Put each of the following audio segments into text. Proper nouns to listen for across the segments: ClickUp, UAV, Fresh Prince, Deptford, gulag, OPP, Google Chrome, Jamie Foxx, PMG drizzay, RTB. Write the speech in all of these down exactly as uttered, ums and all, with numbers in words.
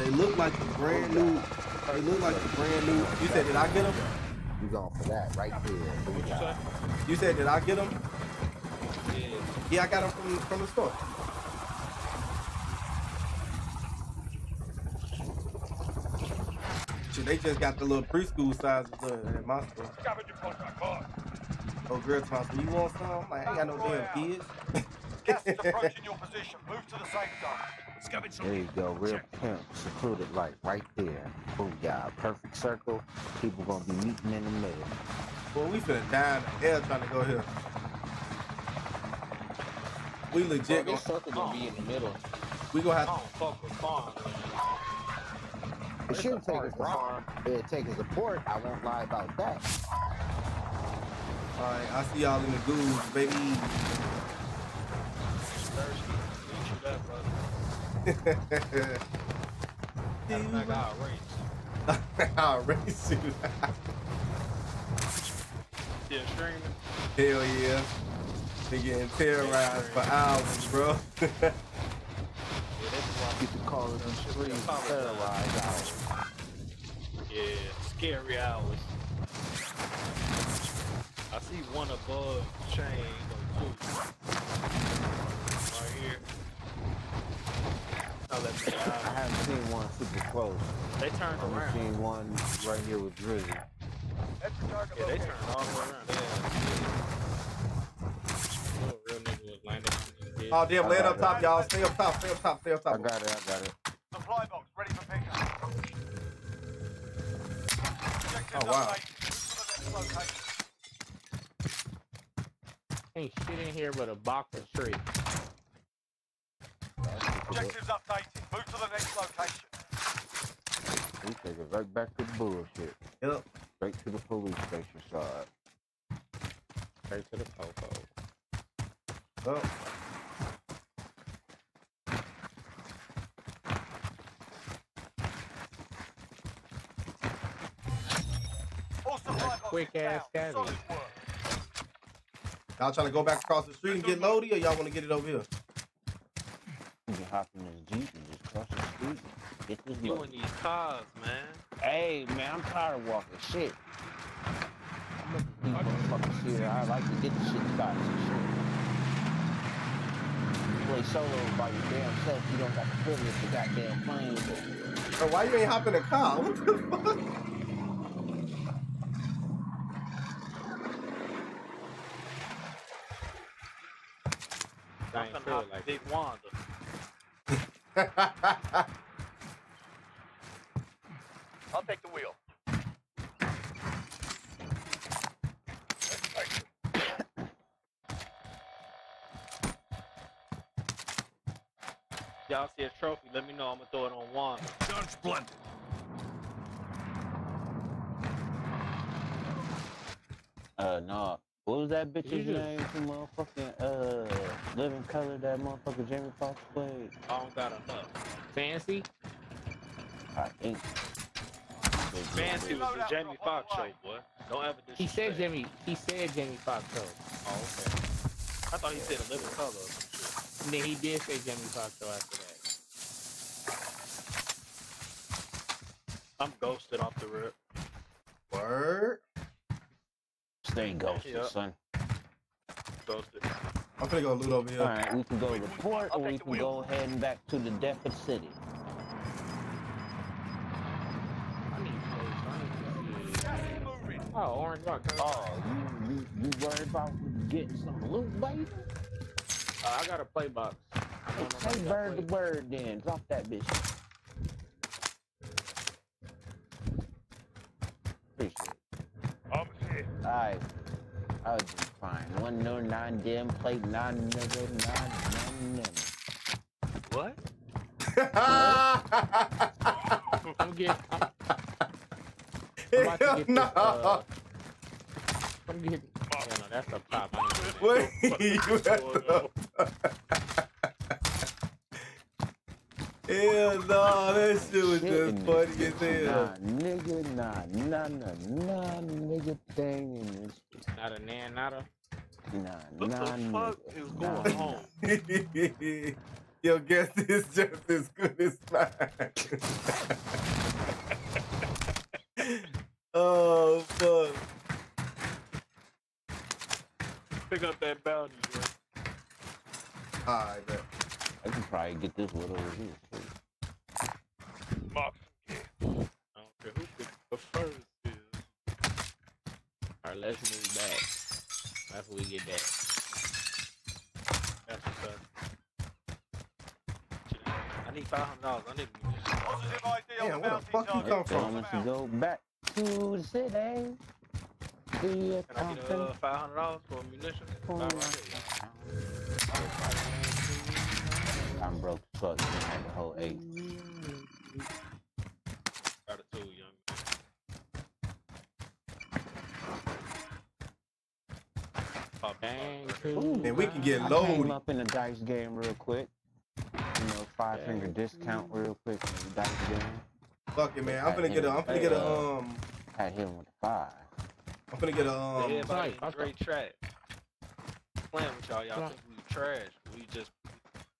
They look like a brand new. They look like a brand new. You said, did I get them? You going for that right there. What you say? You said, did I get them? Yeah. Yeah, I got them from from the store. Shoot, they just got the little preschool sizes at my store. Oh, girl, Thompson, you want some? I'm like, I ain't got no damn kids. Gas is approaching your position. Move to the safe zone. There you go, real pimp, secluded light right there. Booyah, perfect circle. People gonna be meeting in the middle. Well, we finna die in the air trying to go here. We legit gonna, circle gonna be in the middle. We gonna have to fuck with farm. It shouldn't take us to farm. It'll take us to port. I won't lie about that. Alright, I see y'all in the goons, baby. I'll race. I'll race you. Yeah, streaming. Hell yeah. They're getting terrorized for hours, bro. Yeah, that's why I get to call it them stream terrorized hours. Yeah, scary hours. I see one above chain or two. Right here. I haven't seen one super close. They turned around. I've seen one right here with Drizzy. Yeah, they turned all the way around. Yeah. Real nigga was landing. Oh, damn, land up top, y'all. Stay up top, stay up top, stay up top. I got it, I got it. Supply box ready for pickup. Oh, wow. Ain't shit in here but a box of trees. Objectives updated. Move to the next location. We take it right back to the bullshit. Yep. Straight to the police station side. Straight to the popo. Oh. Quick ass cattle. Y'all trying to go back across the street and get loaded, or y'all want to get it over here? You can hop in this Jeep and just cross the street. Get this you in these cars, man. Hey, man, I'm tired of walking shit. I'm looking for fucking shit. I like to get the shit started and shit. Play solo by your damn self. You don't got the privilege of the goddamn plane. Bro, why you ain't hopping in a car? What the fuck? I ain't feel like Big Wanda. I'll take the wheel. Y'all see a trophy, let me know. I'm gonna throw it on Wanda. Guns blended. Uh, no. What was that bitch's name from motherfucking uh Living Color that motherfucker Jamie Foxx played? I don't got enough. Fancy? I think. Fancy was the Jamie Foxx show, boy. Don't ever disrespect. He said Jamie. He said Jamie Foxx show. Oh, okay. I thought he said a Living Color or some shit. Then he did say Jamie Foxx show after that. I'm ghosted off the rip. Word? Stay ghosted, yeah. Son. Ghosted. I'm gonna go loot over here. Alright, we can go Wait, report or we can go heading back to the Deptford City. I need to go. Oh, orange rock. Oh, you, you, you worried about getting some loot, baby? Uh, I got a play box. Say bird to bird then. Drop that bitch. I, I was just fine. One no nine damn plate nine nigga nine nine nine. What? What? I'm getting. I'm, I'm about to get no. This, uh, I'm getting. Oh, no, that's a pop. What? Hell no, that shit was just funny as hell. Nah, nigga, nah, nah, nah, nah, nigga thing in this shit. Not a nan, not a... Nah, nah, nigga. What the fuck is going on? Your guess is just as good as mine. Oh, fuck. Pick up that bounty, bro. Alright, bet. I can probably get this one over here. Mox, yeah. I don't care who picks the first is. Alright, let's move back. After we get back. That's what's up. I need five hundred dollars. I need positive I D on yeah, the where the fuck you come from? Let's go back to the city. Can I get uh, five hundred dollars for ammunition? Oh. I'm broke as fuck. I have a whole eight. Got a two, young man. Dang. And we can get loaded. I came up in the dice game real quick. You know, five yeah. finger discount real quick. Fuck it, man. I'm finna get a. I'm finna get a. Um. I hit him with a five. I'm finna get a. Um, yeah, buddy. Great track. Playing with y'all, y'all think we trash. We just.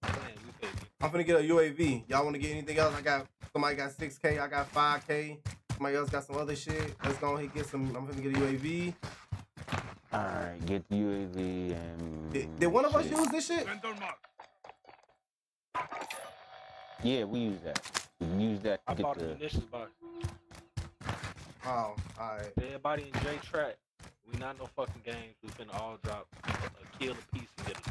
Playing. We baby. I'm finna get a U A V. Y'all wanna get anything else? I got. Somebody got six K. I got five K. Somebody else got some other shit. Let's go ahead and get some. I'm finna get a U A V. All right, get the U A V and. Did, did one of us shit. use this shit? Yeah, we use that. We use that to I get bought the... the initial box. Oh, alright. Everybody in J-Track, we not no fucking games. We finna all drop a kill a piece and get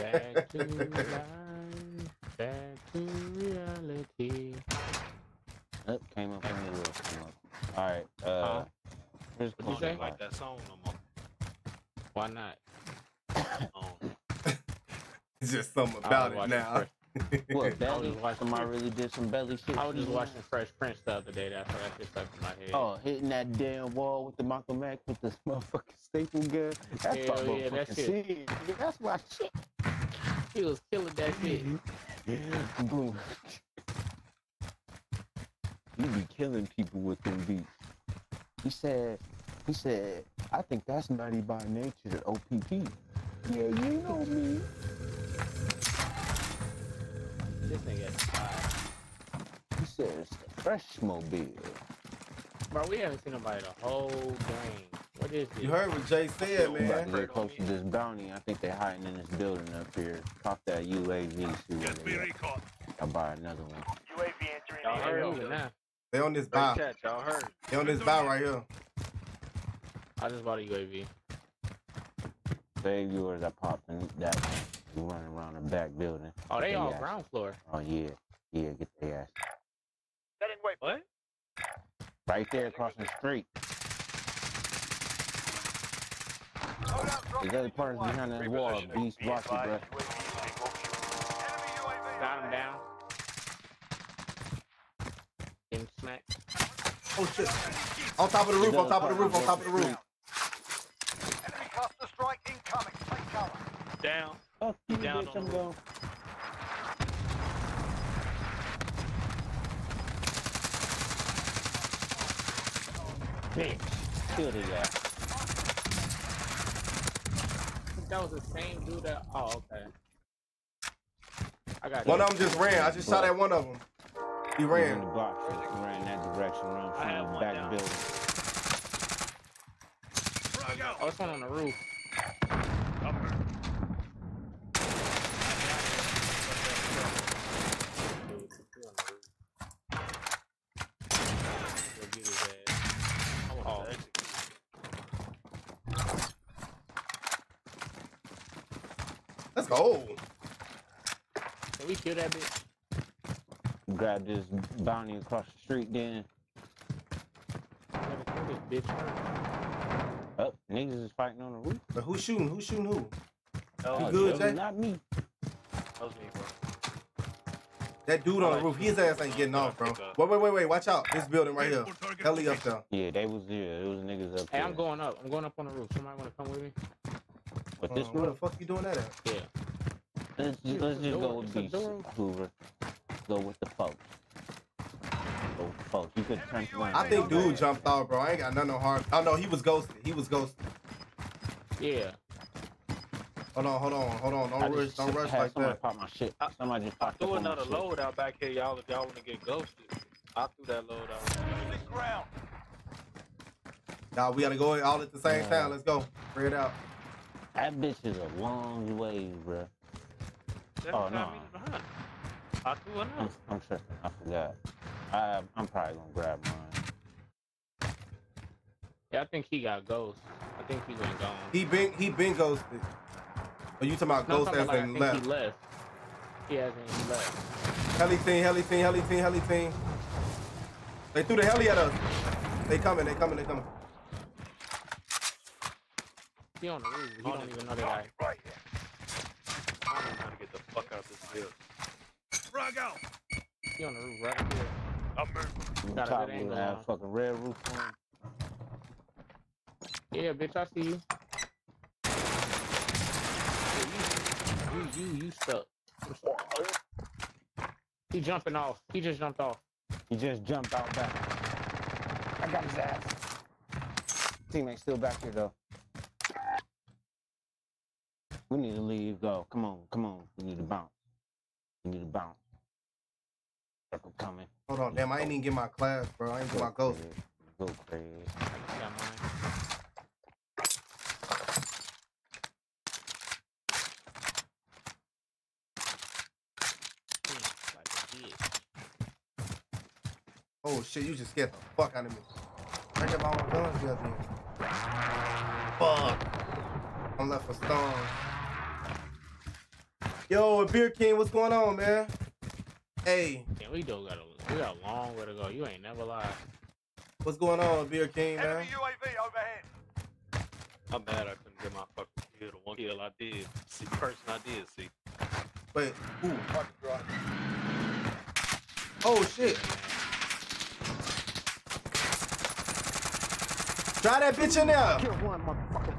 a dub. Back to life. Back to reality. Oh, came up on the roof. Alright, uh... What'd you say? I don't like that song no more. Why not? um, just something about it now. What, belly? Somebody really did some belly shit. I was just watching Fresh Prince the other day. That's how that shit stuck in my head. Oh, hitting that damn wall with the Michael Mack with this motherfucking staple gun. That's my yeah, that shit. That's my shit. He was killing that shit. Boom. You be killing people with them beats. He said, he said, I think that's nutty by nature, O P P. Yeah, you know me. This nigga is fire. He says it's the Freshmobile. Bro, we haven't seen nobody the whole game. What is this? You heard what Jay said, man. We're right close to this bounty. I think they're hiding in this building up here. Cop that U A V. Just be recalled. I'll buy another one. U A V entering. Y'all heard now. They on this buy. Y'all heard. They on this buy right here. I just bought a U A V. Save yours. I popped in that one. We running around the back building. Oh, they, they all ass. ground floor. Oh, yeah. Yeah, get their ass. That didn't wait. What? Right there across the street. There's other partners behind that wall. Beast watch you, bro. Got him down. Getting smacked. Oh, shit. On top of the roof, on top of the roof, on top of the roof. Enemy cluster strike incoming. Take cover. Down. Oh, down bitch, on I'm the going. Bitch, kill the guy. That was the same dude that. Oh, okay. I got one of them just ran. I just shot at one of them. He ran. He ran that direction. Ran from the back down. building. Oh, it's one on the roof. Oh. Can we kill that bitch? Grab this bounty across the street then. This bitch. Oh, niggas is fighting on the roof. But who's shooting? Who's shooting who? Oh, you good, Jay? Not me. That dude on the roof, his ass ain't getting off, bro. Wait, wait, wait, wait. Watch out. This building right here. Heli up there. Yeah, they was here. It was niggas up there. Hey, I'm going up. I'm going up on the roof. Somebody want to come with me? But this um, where the fuck you doing that at? Yeah. Let's just, let's just go with these, Hoover. Go with the folks. Go with the folks. You could turn around. I think dude jumped out, bro. I ain't got nothing on hard. Oh, no, he was ghosted. He was ghosted. Yeah. Hold on, hold on, hold on. Don't rush, don't rush like that. Pop my shit. I, Somebody just popped I threw another load out back here, y'all. If y'all want to get ghosted, I threw that load out. Nah, we gotta go all at the same yeah. time. Let's go. Bring it out. That bitch is a long way, bro. That oh no. I threw another. I'm, I'm tripping. I forgot. I, I'm probably gonna grab mine. Yeah, I think he got ghosted. I think he went gone. He been he been ghosted. Are you talking about no, ghost as like in left? He left. He hasn't even left. Heli team, heli team, heli team, heli team. They threw the heli at us. They coming, they coming, they coming. He on the roof. He don't even know they got it. Right here. I don't know how to get the fuck out of this field. Rug out. He on the roof right here. I'm moving. Got a good angle on that fucking red roof on. Yeah, bitch, I see you. You, you, you, you stuck. He jumping off. He just jumped off. He just jumped out back. I got his ass. Teammate still back here though. We need to leave, go. Come on, come on. We need to bounce. We need to bounce. Circle coming. Hold on, damn, I ain't even get my class, bro. I ain't get my ghost. Go crazy. I got mine. Oh shit, you just scared the fuck out of me. I got my own guns the other day. Fuck. I'm left for stone. Yo, Beer King, what's going on, man? Hey. Yeah, we do got a, we got a long way to go. You ain't never lied. What's going on, Beer King, man? Enemy U A V overhead. I'm mad I couldn't get my fucking kill. The one kill I did. See, the person I did, see. Wait, ooh, fucking drive. Oh shit. Try that bitch in there. Kill one, motherfucker.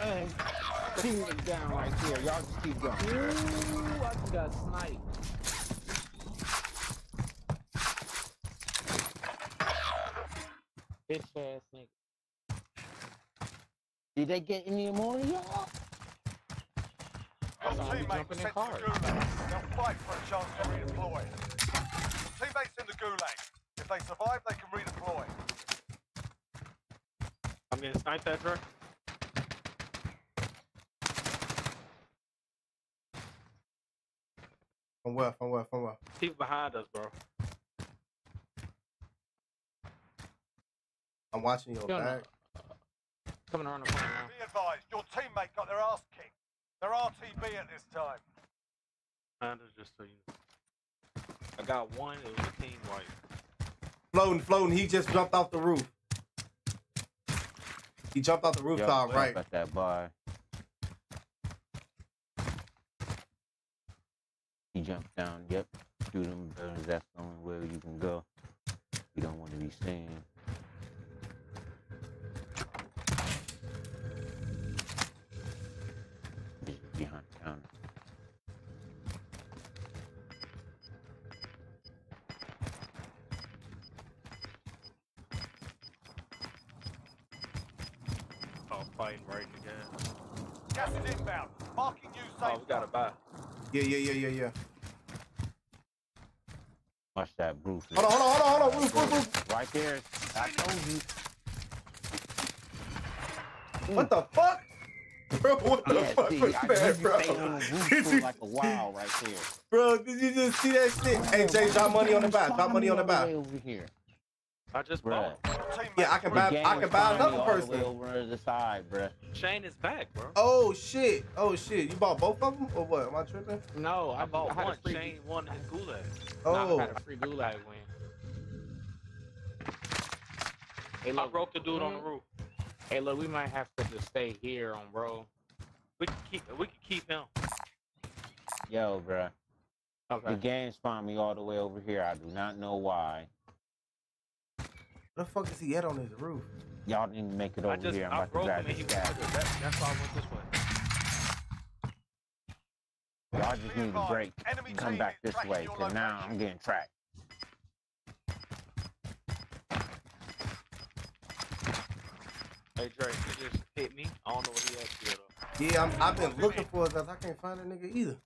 Hey, team is down right there. Y'all just keep going. Ooh, I just got sniped. Bitch ass nigga. Did they get any more of y'all? Your teammate sent to the gulag. They'll fight for a chance to redeploy. Teammates in the gulag. If they survive, they can redeploy. I'm gonna snipe that truck. From where? From where? From where? People behind us, bro. I'm watching your back. Coming around the corner. Be advised, your teammate got their ass kicked. They're R T B at this time. And just so you. I got one, it was a team wipe. Floating, floating, he just jumped off the roof. He jumped off the rooftop, yo, right? At that bar. He jumped down, yep. Shoot him, that's the only way you can go. You don't want to be seen. Behind the counter. Fighting right again. Gas is inbound. Marking you safe. Oh, we gotta buy. Yeah, yeah, yeah, yeah, yeah. Watch that, Bruce. Hold on, hold on, hold on, hold on. Roof, roof, roof. Right there. I told you. What the fuck? Bro, what the yeah, fuck see, was I that, bro? Did you like a wow right there. Bro, did you just see that shit? Oh, hey, Jay, drop money on the buy. Drop money on the buy. Over here. I just bought. Yeah, I can buy. I can buy another person. Over the side, bro. Shane is back, bro. Oh shit! Oh shit! You bought both of them, or what? Am I tripping? No, I bought I one. Shane won his gulag. Oh, I got a free gulag win. I broke the dude on the roof. Hey, look, we might have to just stay here on, bro. We can keep. We can keep him. Yo, bro. Okay. The game spawned me all the way over here. I do not know why. What the fuck is he at on his roof? Y'all didn't make it over I just, here. I'm I about to grab this guy. That, that's why I went this way. Y'all just need a break. Enemy come back this way, because now I'm getting tracked. Hey, Hey Dre, he just hit me. I don't know what he had to do though. Yeah, I'm, I've been looking for his ass. I can't find that nigga either.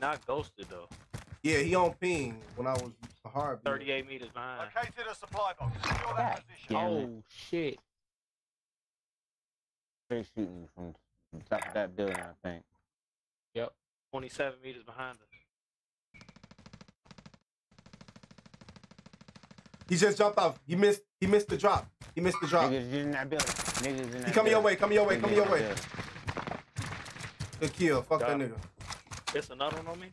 Not ghosted though. Yeah, he on ping when I was hard. thirty-eight meters behind. Located a supply box. Secure that position. Oh shit. They're shooting from the top of that building, I think. Yep. twenty-seven meters behind us. He just jumped off. He missed. He missed the drop. He missed the drop. Niggas in that building. Niggas in that building. Come your way. Come your way. Come your way. Good kill. Fuck that nigga. There's another one on me. Uh,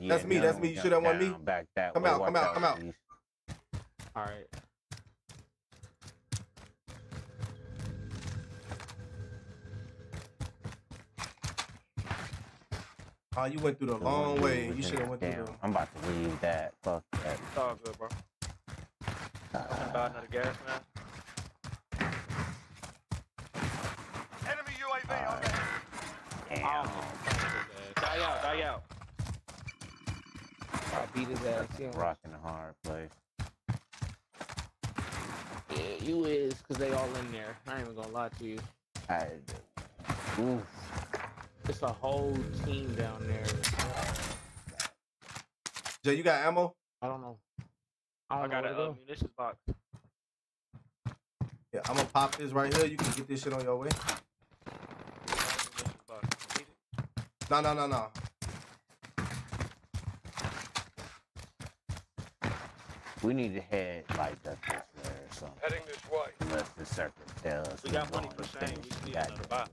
yeah, that's me. That's me. You should have won me. Back that come out. Come out. Come out. All right. Oh, you went through the long way. You should have went through. The... I'm about to leave that. Fuck that. It's all good, bro. Uh, I'm gonna buy another gas now. Enemy U A V uh, on that. Damn. Oh, die out, die out. I beat his ass. Yeah. Rocking a hard play. Yeah, you is, cause they all in there. I ain't even gonna lie to you. I. Oof. It's a whole team down there. Jay, you got ammo? I don't know. I, don't I got know a munitions box. Yeah, I'm gonna pop this right here. You can get this shit on your way. No, no, no, no. We need to head like that this way or something. Heading this way. Unless the circuit tells us. We got money for saying we can get another box.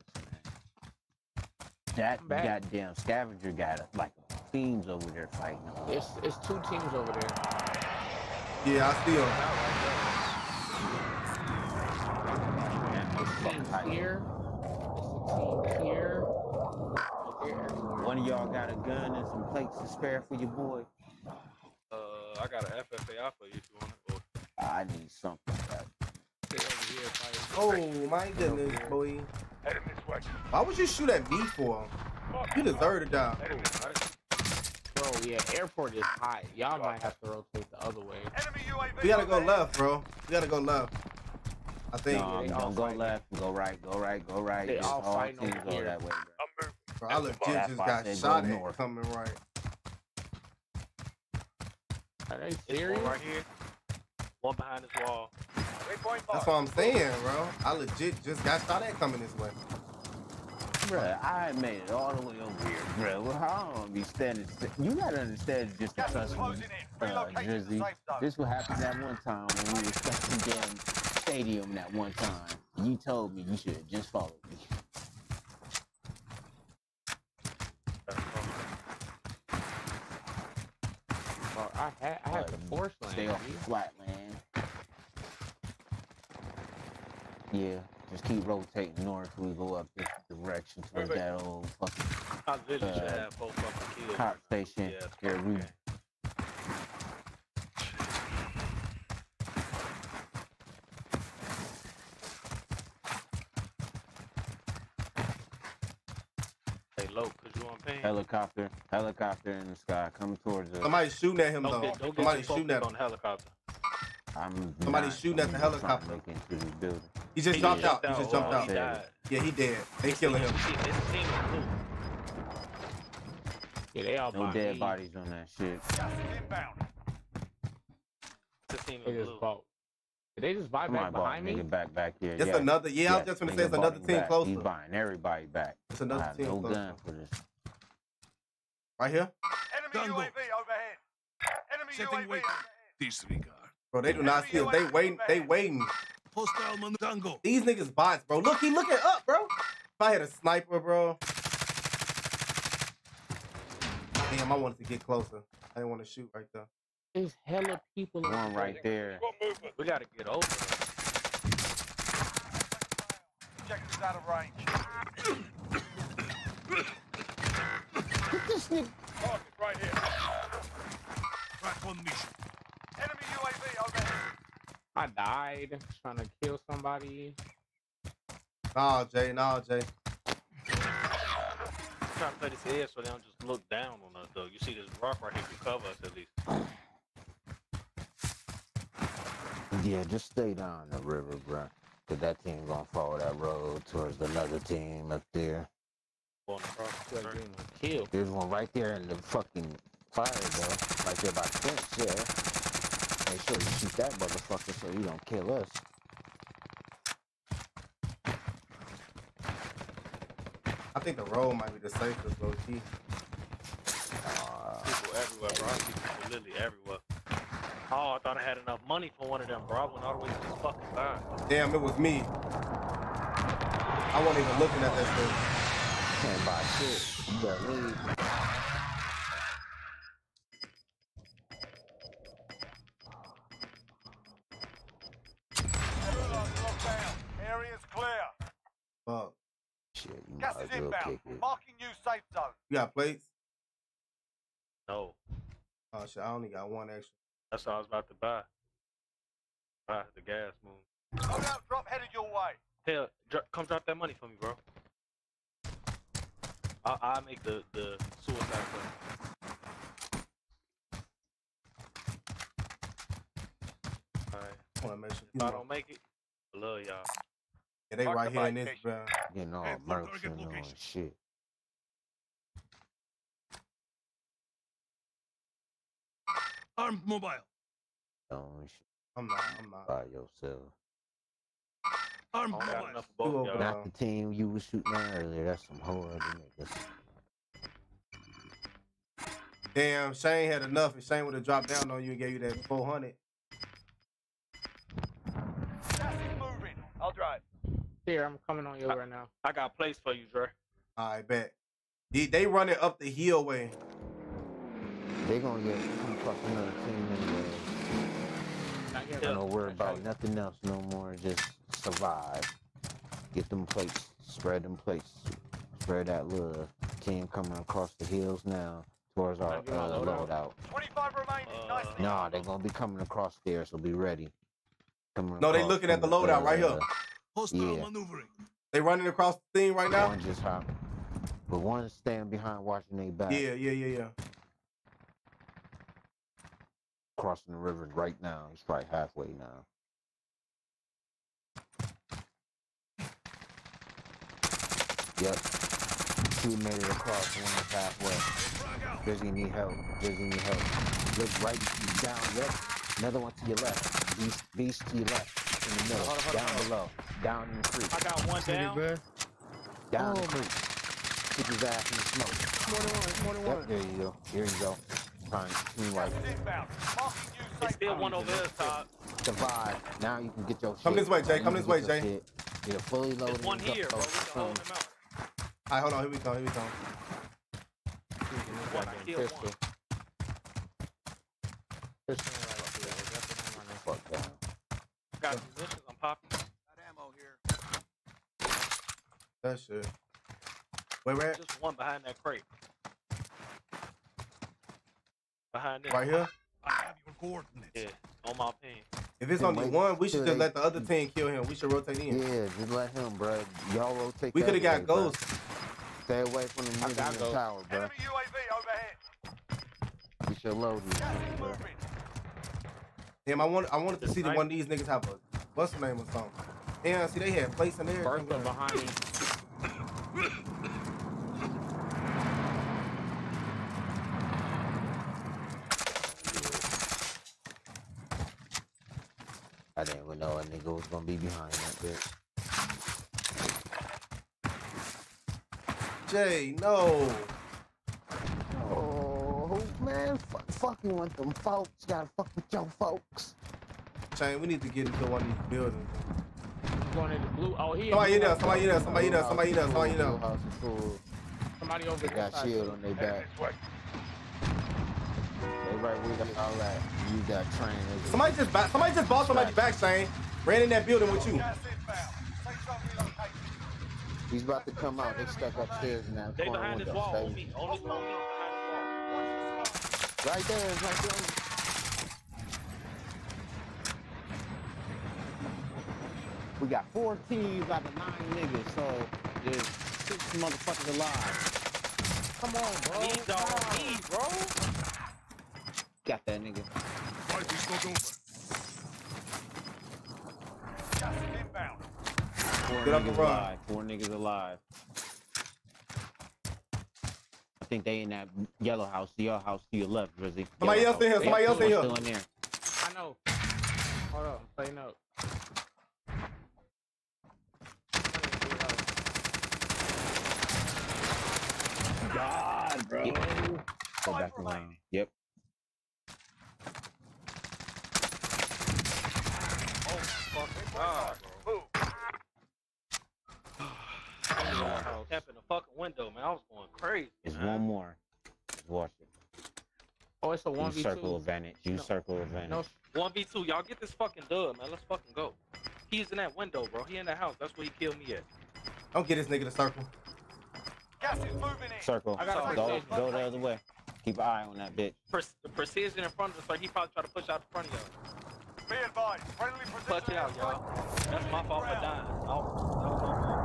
That goddamn scavenger got like teams over there fighting. It's it's two teams over there. Yeah, I see them. It's a team here. It's a team here. One of y'all got a gun and some plates to spare for your boy. Uh, I got an F F A I for you if you want it. Or... I need something. Oh my goodness, boy. Why would you shoot at me for? You deserve to die. Bro, yeah, airport is high. Y'all might have to rotate the other way. We gotta go left, bro. We gotta go left. I think. No, don't go left. Go right. Go right. Go right. They all fight over here. Go that way, bro. Bro, I legit just got shot at coming right. Are they serious? One right here. One behind this wall. That's what I'm saying, bro. I legit just got shot at coming this way. Bruh, I made it all the way over here, bruh. Well, I don't be standing. You gotta understand just the trust me, uh, Drizzy. This what happened that one time when we were stuck in the damn stadium that one time. You told me you should have just followed me. Bro, I had I had the force land. Stay off the flat land. Yeah, just keep rotating north. We go up this direction towards wait, wait. that old fucking. I literally uh, should have both fucking kills. Cop station. Yeah, okay. we... Hey, low, cause you on pain. Helicopter, helicopter in the sky, coming towards us. Somebody's shooting at him don't though. Get, don't Somebody's get shooting at him on the helicopter. I'm Somebody's shooting at the helicopter. He just jumped out. He just jumped out. Yeah, he dead. They killing him. Yeah, they all no dead bodies on that shit. They just bought. Did they just buy back behind me? Back, back here. That's another. Yeah, I was just gonna say it's another team closer. He's buying everybody back. It's another team closer. Right here. Enemy U A V overhead. Enemy U A V. These three guys. Bro, they do not steal. They waiting. They waiting. These niggas bots, bro. Look, he looking up, bro. If I had a sniper, bro. Damn, I wanted to get closer. I didn't want to shoot right there. There's hella people. One right there. We gotta get over. Check this out of range. Get this nigga. Target right here. Right on mission. Enemy U A V overhead. I died trying to kill somebody. Nah, Jay, nah, Jay. I'm trying to play this head so they don't just look down on us, though. You see this rock right here to cover us, at least. Yeah, just stay down the river, bro. 'Cause that team gonna follow that road towards another team up there. Kill. There's one right there in the fucking fire, though. Right there by the fence, yeah. Make sure you shoot that motherfucker so you don't kill us. I think the road might be the safest, low key. Uh, people everywhere, bro. I see people literally everywhere. Oh, I thought I had enough money for one of them, bro. I went all the way to the fucking side. Damn, it was me. I wasn't even looking at that thing. Can't buy shit. You better leave. Area's clear. Fuck. Shit, you gas is inbound. Marking new safe zone. You got plates? No. Oh shit, I only got one extra. That's all I was about to buy. Buy the gas move. Hold out, drop headed your way. Hell, dr come drop that money for me, bro. I'll, I'll make the, the suicide play. Alright. Make sure if I don't make it, I love y'all. Yeah, they Mark right the here in this, bro. Getting all merch and all shit. Armed mobile. Don't shit. I'm not. I'm not. By yourself. Armed mobile. Both, not y'all. The team you was shooting at earlier. That's some whole other niggas. Damn, Shane had enough. If Shane would have dropped down on you and gave you that four hundred. That's moving. I'll drive. Here, I'm coming on you I, right now. I got a place for you, Dre. I bet. They, they running up the hill way. They gonna get some fucking another team anyway. I don't know worry about nothing else no more. Just survive. Get them plates. Spread them plates. Spread that little team coming across the hills now towards our uh, loadout. twenty-five remaining. Uh, nah, they're gonna be coming across there, so be ready. Coming no, they looking at the loadout right here. Hostile yeah. maneuvering. They running across the thing right now. One just hop, but one stand behind watching they back. Yeah, yeah, yeah, yeah. Crossing the river right now. He's probably halfway now. Yep. Two made it across. One is halfway. Busy need help. Busy need help. Look right down. Yep. Another one to your left. Beast, beast to your left. In the middle, hold on, hold on, down hold below, down in the creek. I got one down. Down in the creek. Keep his ass in the smoke. More than one, more than one. Yep, there you go. Here you go. Fine. Right. There's still one over there, Todd. Survive. Now you can get your shit. Come this way, Jay. Come this way, Jay. You're fully loaded. There's one here, bro. We can hold him out. All right, hold on. Here we go. Here we go. One kill, one. Fuck that. Got positions, I'm popping. Got ammo here. That shit. Wait, where? Just one behind that crate. Behind it. Right here? I have your coordinates. Yeah, on my pin. If it's only one, we should just let the other team kill him. We should rotate in. Yeah, just let him, bro. Y'all rotate. We could have got ghosts. Stay away from the niggas in the tower, bro. Enemy U A V overhead. We should load you. Damn, I want I wanted to see that one of these niggas have a what's the name or something. Damn, see they had plates in there. Bertha behind me. I didn't even know a nigga was gonna be behind that bitch. Jay, no. Man, fuck, fucking with them folks. Gotta fuck with your folks. Shane, we need to get into one of these buildings. Going into blue. Oh, here. Somebody in there. Somebody in there. Somebody in there. Somebody in there. Somebody in there. Somebody over there. Got shield on their back. They right where they all at. You got trained. Somebody just bought. Somebody just bought somebody's back, Shane. Ran in that building with you. He's about to come out. They stuck upstairs in that corner. They behind this wall. Only, only, only. Right there, right there. We got four teams out of nine niggas, so there's six motherfuckers alive. Come on, bro. He's on me, bro. Got that nigga. Right, we still going. Got an inbound. Four Get up the run. Four niggas alive. I think they in that yellow house. The yellow house to your left, Rizzy. Somebody else in here. Somebody else in here. Still in there. I know. Hold up. I'm playing up. God, bro. Yep. Go back in line. Yep. Oh, fuck. Move. I was tapping the fucking window, man. I was going crazy. It's man. One more. Watch it. Oh, it's a one v two. You circle advantage. You no. circle advantage. No, one v two. Y'all get this fucking dub, man. Let's fucking go. He's in that window, bro. He in that house. That's where he killed me at. Don't get this nigga to circle. Gas is moving in. Circle. I gotta go, go the other way. Keep an eye on that bitch. Pre precision in front of us, like he probably tried to push out in front of y'all. Be advised. Friendly precision. Clutch it out, y'all. That's my fault for dying. Oh, that was my fault.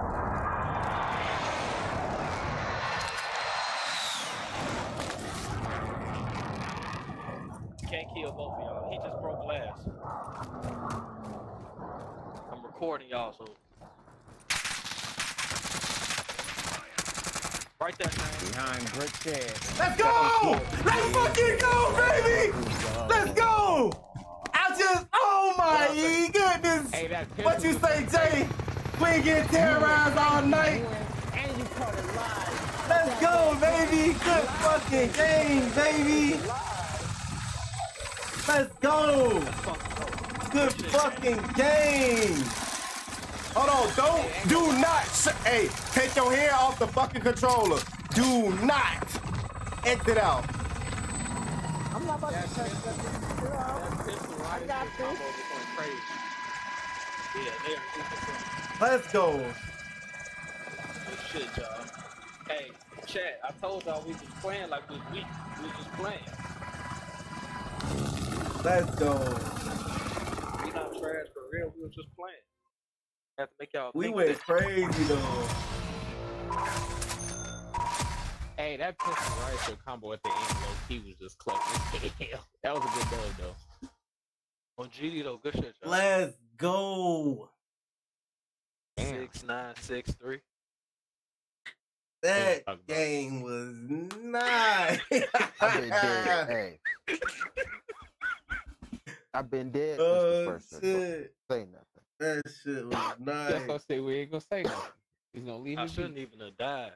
Can't kill both of y'all. He just broke glass. I'm recording y'all, so. Right there, man. Behind brick shed. Let's go! Let's fucking go, baby! Let's go! I just, oh my hey, goodness! Hey, what you say, Jay? We get terrorized all night. And you caught it live. Let's go, baby! Good fucking game, baby! Let's go! Good fucking game! Hold on, don't, do not, hey, take your hand off the fucking controller. Do not exit out. I'm not about to check that out. I got this. Let's go. Good shit, y'all. Hey, chat, I told y'all we was playing like we was weak. We was just playing. Let's go. We not trash for real. We were just playing. Have to make y'all. We went crazy though. Hey, that pistol right to combo at the end though. He was just clutching. That was a good dub though. On G D though, good shit. Y'all. Let's go. Six nine six three. That game was nice. I've been dead. Hey. I've been dead. Oh, shit. Say nothing. That shit was nice. That's what I said. We ain't gonna say nothing. He's gonna leave. I shouldn't even have died.